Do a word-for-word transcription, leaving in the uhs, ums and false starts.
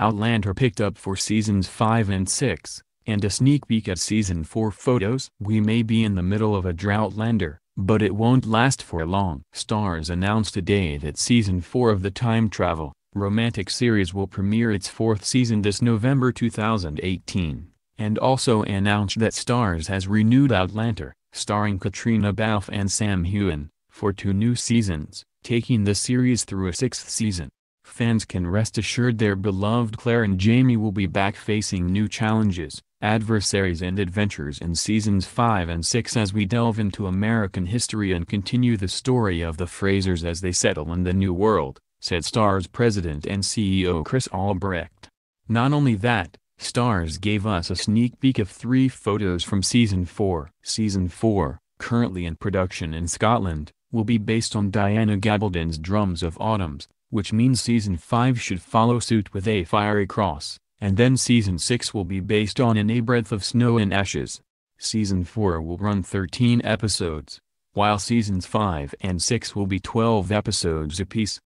Outlander picked up for seasons five and six, and a sneak peek at season four photos. We may be in the middle of a drought, Lander, but it won't last for long. Starz announced today that season four of the time travel romantic series will premiere its fourth season this November two thousand eighteen, and also announced that Starz has renewed Outlander, starring Caitriona Balfe and Sam Heughan, for two new seasons, taking the series through a sixth season. Fans can rest assured their beloved Claire and Jamie will be back facing new challenges, adversaries and adventures in seasons five and six as we delve into American history and continue the story of the Frasers as they settle in the New World, said Starz president and C E O Chris Albrecht. Not only that, Starz gave us a sneak peek of three photos from season four. Season four, currently in production in Scotland, will be based on Diana Gabaldon's Drums of Autumn, which means season five should follow suit with A Fiery Cross, and then season six will be based on an A Breath of Snow and Ashes. Season four will run thirteen episodes, while seasons five and six will be twelve episodes apiece.